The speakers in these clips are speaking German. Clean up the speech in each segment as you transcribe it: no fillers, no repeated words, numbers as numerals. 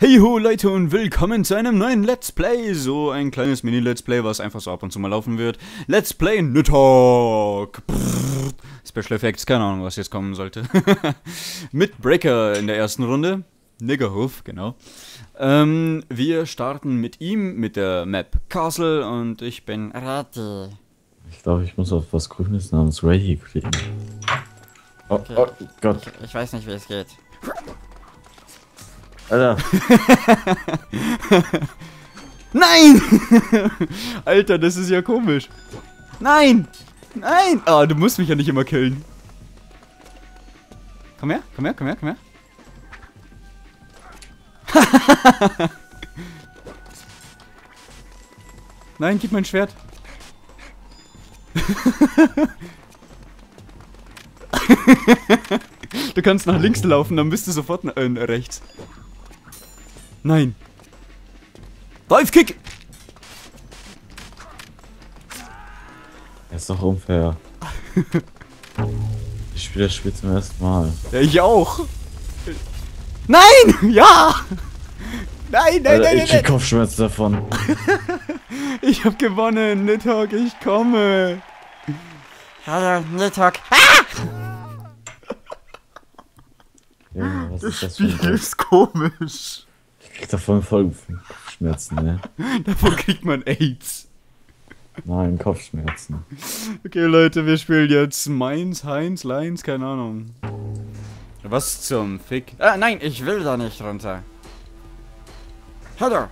Hey ho Leute und willkommen zu einem neuen Let's Play. So ein kleines Mini-Let's Play, was einfach so ab und zu mal laufen wird. Let's Play Nidhogg. Special Effects, keine Ahnung, was jetzt kommen sollte. Mit Breaker in der ersten Runde. Nidhogg, genau. Wir starten mit ihm, mit der Map Castle und ich bin Rati. Ich glaube, ich muss auf was Grünes namens Rati klicken. Oh, okay. Oh Gott. Ich weiß nicht, wie es geht. Alter. Nein! Alter, das ist ja komisch. Nein! Nein! Ah, du musst mich ja nicht immer killen. Komm her, komm her, komm her, komm her. Nein, gib mein Schwert. Du kannst nach links laufen, dann bist du sofort rechts. Nein. Dive Kick! Das ist doch unfair. Ich spiele das Spiel zum ersten Mal. Ja, ich auch. Nein! Ja! Nein, nein, Alter, nein, ich krieg Kopfschmerzen davon. Ich hab gewonnen, Nidhogg, ich komme. Hallo, Nidhogg. Ah! Junge, was ist das für ein Spiel ist komisch. Ich krieg davon voll Kopfschmerzen, ne? Davon kriegt man AIDS. Nein, Kopfschmerzen. Okay, Leute, wir spielen jetzt Mainz, Heinz, Leins, keine Ahnung. Was zum Fick? Ah, nein, ich will da nicht runter. Hallo!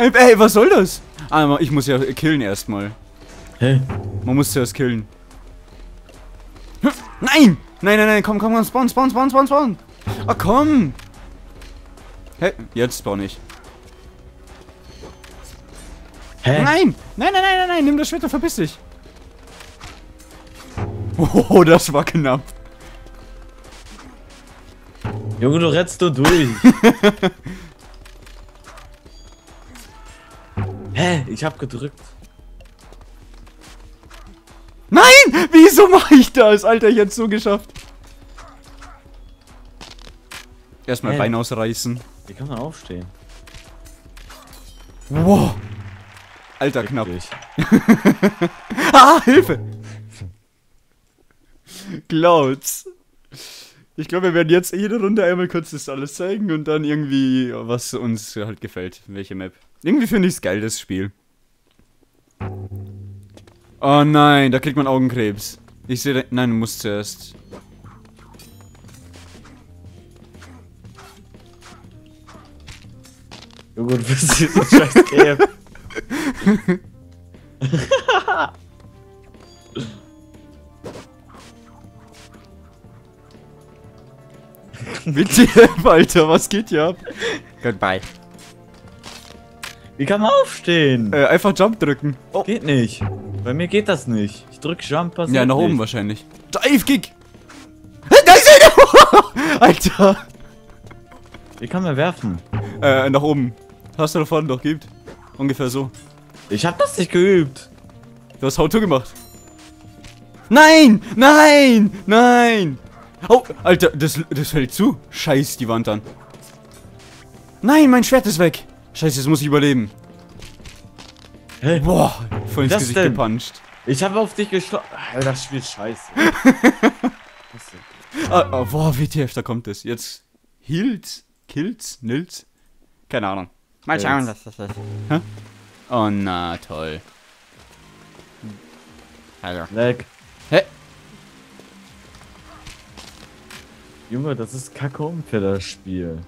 Ey, was soll das? Ah, ich muss ja killen erstmal. Hä? Hey. Man muss zuerst killen. Nein! Nein, nein, nein, komm, komm, komm, spawn, spawn, spawn, spawn, spawn! Ah, komm! Hä? Hey, jetzt spawn ich. Hä? Hey. Nein! Nein, nein, nein, nein, nein, nimm das Schwert und verpiss dich! Oh, das war knapp. Junge, du rennst nur durch. Hä? Ich hab gedrückt. Nein! Wieso mache ich das? Alter, ich hab's so geschafft. Erstmal Bein ausreißen. Wie kann man aufstehen? Wow. Alter, knapp. Ah, Hilfe! Clouds. Ich glaube, wir werden jetzt jede Runde einmal kurz das alles zeigen und dann irgendwie, was uns halt gefällt. Welche Map. Irgendwie finde ich es geil, das Spiel. Oh nein, da kriegt man Augenkrebs. Ich sehe... Nein, du musst zuerst. Oh Gott, was ist hier so scheiß Game? Bitte, Alter, was geht hier ab? Goodbye. Wie kann man aufstehen? Einfach Jump drücken. Oh. Geht nicht. Bei mir geht das nicht. Ich drück Jump, passiert ja, nach oben nicht. Wahrscheinlich. Dive Kick! Alter! Wie kann man werfen? Nach oben. Hast du da vorne doch geübt? Ungefähr so. Ich hab das nicht geübt. Du hast How-To gemacht. Nein! Nein! Nein! Oh, Alter, das fällt zu. Scheiß die Wand an. Nein, mein Schwert ist weg. Scheiße, jetzt muss ich überleben. Hä? Boah, voll ins Gesicht gepuncht. Ich habe auf dich geschlagen. Alter, das Spiel ist scheiße. Ah, boah, WTF, da kommt es. Jetzt healt's, killt's, nilt's. Keine Ahnung. Mal schauen, was das ist. Hä? Oh, na toll. Hallo. Leck. Hä? Junge, das ist kacke unfair, das Spiel.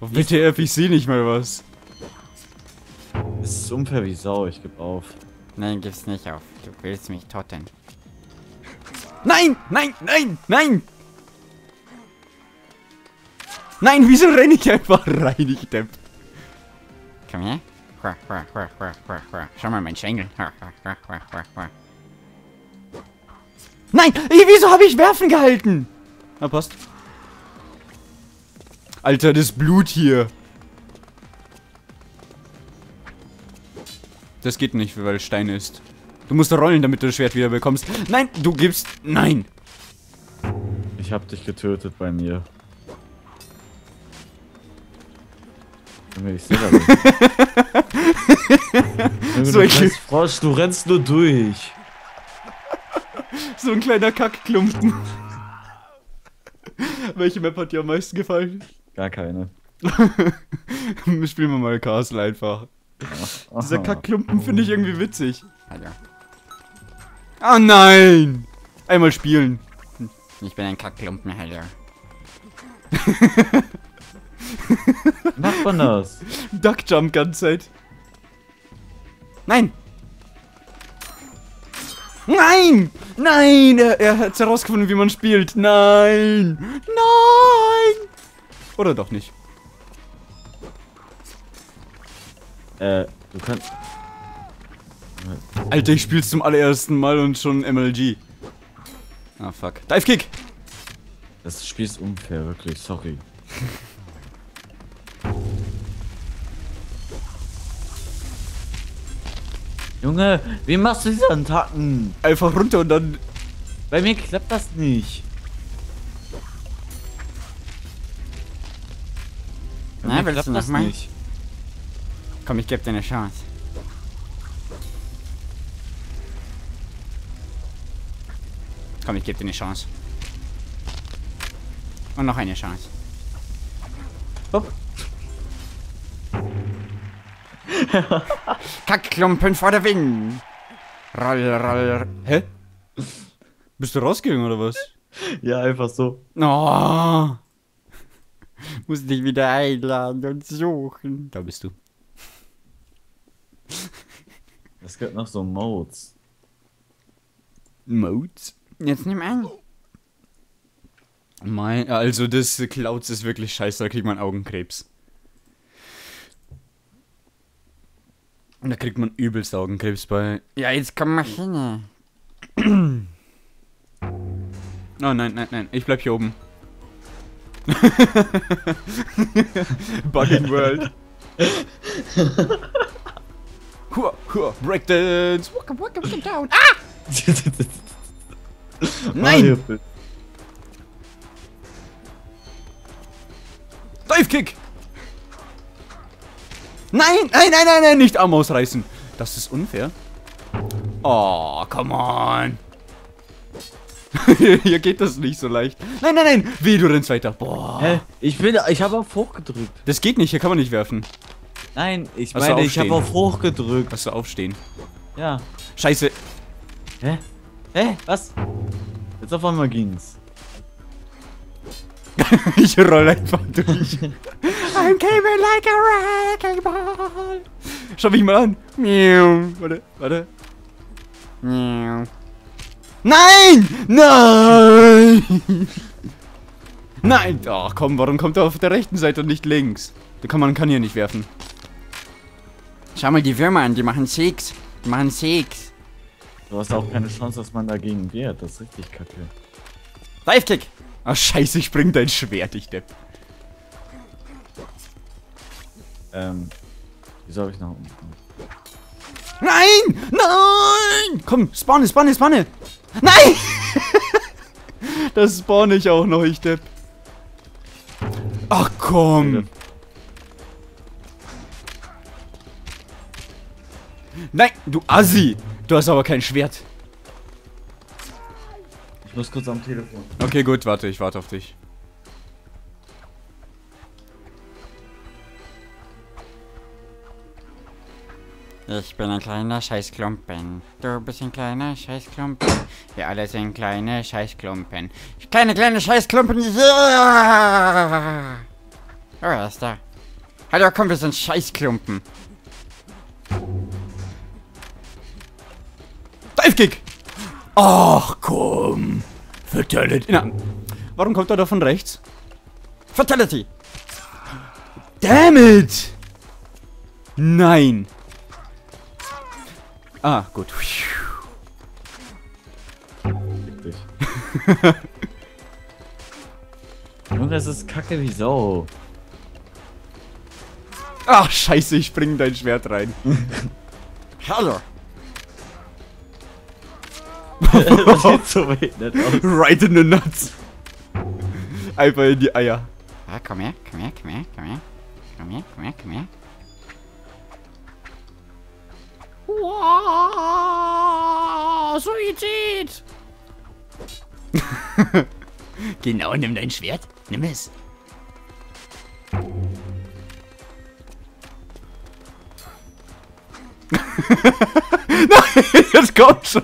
Auf WTF, ich sehe nicht mal was. Es ist unfair wie Sau, ich geb auf. Nein, gib's nicht auf. Du willst mich totten. Nein, nein, nein, nein! Nein, wieso renne ich einfach rein, ich Depp? Komm her. Schau mal mein Schengel. Nein! Wieso habe ich werfen gehalten? Na, passt. Alter, das Blut hier. Das geht nicht, weil Stein ist. Du musst rollen, damit du das Schwert wieder bekommst. Nein, du gibst... Nein! Ich hab dich getötet bei mir. Ich sehe das nicht. So, du rennst, Frosch, du rennst nur durch. So ein kleiner Kackklumpen. Welche Map hat dir am meisten gefallen? Gar keine. Spielen wir mal Castle einfach. Ach, dieser Kackklumpen finde ich irgendwie witzig. Ah ja. Ah nein! Einmal spielen. Ich bin ein Kackklumpen, Alter. Macht man das? Duckjump ganze Zeit. Nein! Nein! Nein! Er hat herausgefunden, wie man spielt. Nein! Nein! Oder doch nicht. Du kannst... Alter, ich spiel's zum allerersten Mal und schon MLG. Ah, fuck. Dive Kick! Das Spiel ist unfair, wirklich. Sorry. Junge, wie machst du diesen Tacken? Einfach runter und dann... Bei mir klappt das nicht. Nein, willst du das nicht? Komm, ich geb dir eine Chance. Komm, ich geb dir eine Chance. Und noch eine Chance. Hopp. Kackklumpen vor der Wind. Roll, roll. Hä? Bist du rausgegangen oder was? Ja, einfach so. Oh. Muss dich wieder einladen und suchen. Da bist du. Es gibt noch so Modes. Modes? Jetzt nimm an. Mein, also das Clouds ist wirklich scheiße, da kriegt man Augenkrebs. Da kriegt man übelst Augenkrebs bei. Ja, jetzt komm mal hin. Oh nein, nein, nein. Ich bleib hier oben. Bugging World. Hua, hua, Breakdance. Waka, waka, waka, down. Ah! Nein! Dive Kick! Nein, nein, nein, nein, nein, nicht Arm ausreißen. Das ist unfair. Oh, come on. Hier geht das nicht so leicht. Nein, nein, nein. Wie, du rennst weiter. Boah. Hä? Ich habe auf hoch gedrückt. Das geht nicht, hier kann man nicht werfen. Nein, ich meine, ich habe auf hoch gedrückt. Hast du aufstehen? Ja. Scheiße. Hä? Hä? Was? Jetzt auf einmal ging's. Ich roll einfach durch. I'm coming like a wrecking ball. Schau mich mal an. Miau. Warte, warte. Miau. Nein! Nein! Nein! Ach komm, warum kommt er auf der rechten Seite und nicht links? Da kann man hier nicht werfen. Schau mal die Würmer an, die machen Six. Die machen Six. Du hast auch keine Chance, dass man dagegen wehrt. Das ist richtig kacke. Dive Kick! Ah, scheiße, ich bring dein Schwert, ich Depp. Wieso hab ich nach oben? Nein! Nein! Komm, spawne, spawne, spawne! Nein! Das spawne ich auch noch, ich Depp. Ach komm! Nein, du Assi! Du hast aber kein Schwert. Ich muss kurz am Telefon. Okay, gut, warte, ich warte auf dich. Ich bin ein kleiner Scheißklumpen. Du bist ein kleiner Scheißklumpen. Wir alle sind kleine Scheißklumpen. Kleine, kleine Scheißklumpen. Ja! Oh, er ist da. Hallo, komm, wir sind Scheißklumpen. Dive Kick! Ach komm! Fatality! Na, warum kommt er da von rechts? Fatality! Damn it! Nein! Ah, gut. Junge, das ist kacke wie Sau. Ach, scheiße, ich bring dein Schwert rein. Hallo! Das sieht so weit nicht aus. Right in the nuts. Einfach in die Eier. Ja, komm her, komm her, komm her, komm her. Komm her, komm her, komm her. Wow, Suizid! Genau, nimm dein Schwert. Nimm es. Nein, das kommt schon.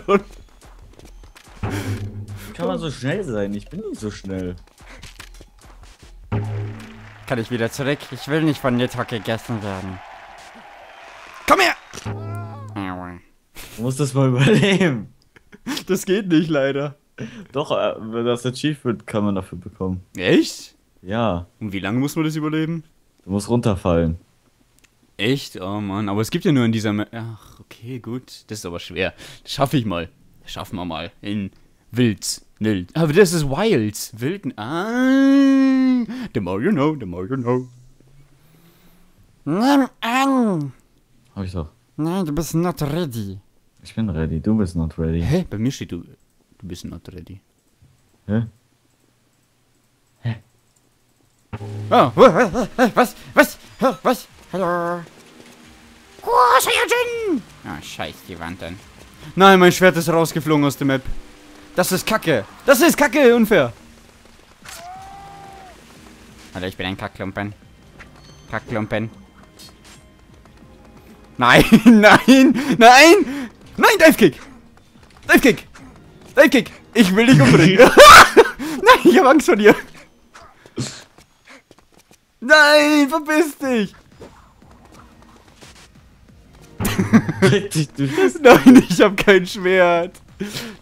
Kann man so schnell sein? Ich bin nicht so schnell. Kann ich wieder zurück? Ich will nicht von Nidhogg gegessen werden. Komm her! Du musst das mal überleben. Das geht nicht, leider. Doch, das Achievement kann man dafür bekommen. Echt? Ja. Und wie lange muss man das überleben? Du musst runterfallen. Echt? Oh Mann, aber es gibt ja nur in dieser... Ach, okay, gut. Das ist aber schwer. Das schaffe ich mal. Das schaffen wir mal. In Wilds. Wild. Aber das ist Wilds. Wilden. Ah. The more you know, the more you know. Nimm an. Hab ich doch. Nein, du bist not ready. Ich bin ready, du bist not ready. Hä? Bei mir steht du... Du bist not ready. Hä? Hä? Oh, was? Was? Was? Hallo? Oh, Saiyajin! Ah, scheiß die Wand an. Nein, mein Schwert ist rausgeflogen aus der Map. Das ist Kacke! Das ist Kacke! Unfair! Alter, ich bin ein Kackklumpen. Kackklumpen. Nein! Nein! Nein! Nein! Divekick! Divekick! Divekick! Ich will dich umbringen! Nein, ich hab Angst vor dir! Nein! Verpiss dich! Nein, ich hab kein Schwert.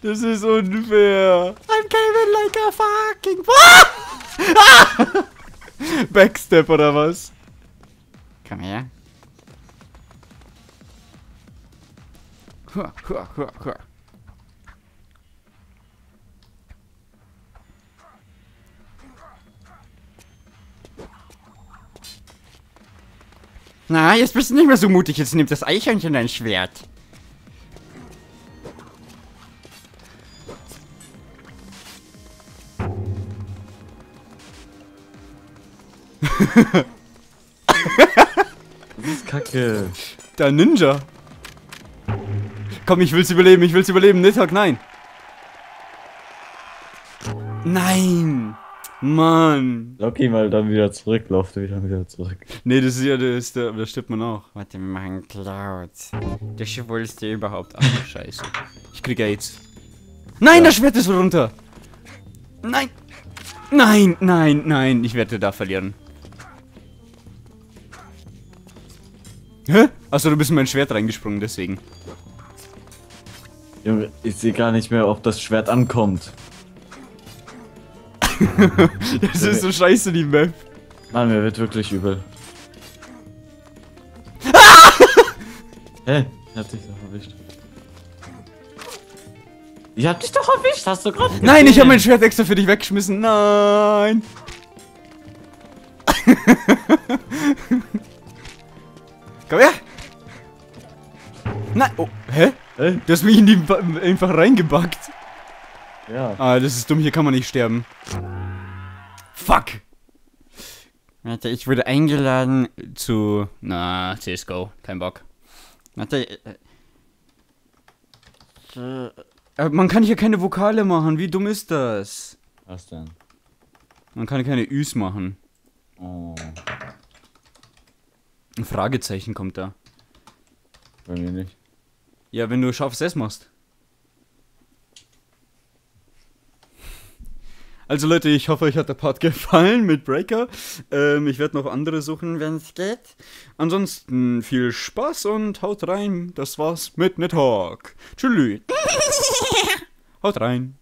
Das ist unfair. I'm coming like a fucking... Ah! Ah! Backstep oder was? Komm her. Na, jetzt bist du nicht mehr so mutig. Jetzt nimmt das Eichhörnchen dein Schwert. Das ist Kacke. Der Ninja. Komm, ich will's überleben. Nidhogg, nein. Nein. Mann. Okay, mal dann wieder zurück, lauft wieder zurück. Nee, das ist ja, da stirbt man auch. Warte, wir machen Clouds. Das Schiff ist dir überhaupt. Ach, scheiße. Ich krieg AIDS. Nein, ja. Das Schwert ist runter. Nein. Nein, nein, nein. Ich werde da verlieren. Hä? Achso, du bist in mein Schwert reingesprungen, deswegen. Ich sehe gar nicht mehr, ob das Schwert ankommt. Das ist so scheiße, die Map. Mann, mir wird wirklich übel. Ah! Hä? Ich hab dich doch erwischt. Ich hab dich doch erwischt, hast du gerade... Nein, ich hab mein Schwert extra für dich weggeschmissen. Nein! Komm her! Nein! Oh, hä? Du hast mich in die einfach reingebackt. Ja. Ah, das ist dumm, hier kann man nicht sterben. Fuck! Warte, ich wurde eingeladen zu... Na, CSGO. Kein Bock. Warte... Man kann hier keine Vokale machen, wie dumm ist das? Was denn? Man kann keine Üs machen. Oh. Ein Fragezeichen kommt da. Bei mir nicht. Ja, wenn du scharfes S machst. Also Leute, ich hoffe, euch hat der Part gefallen mit Breaker. Ich werde noch andere suchen, wenn es geht. Ansonsten viel Spaß und haut rein. Das war's mit Nidhogg. Tschüss. Haut rein.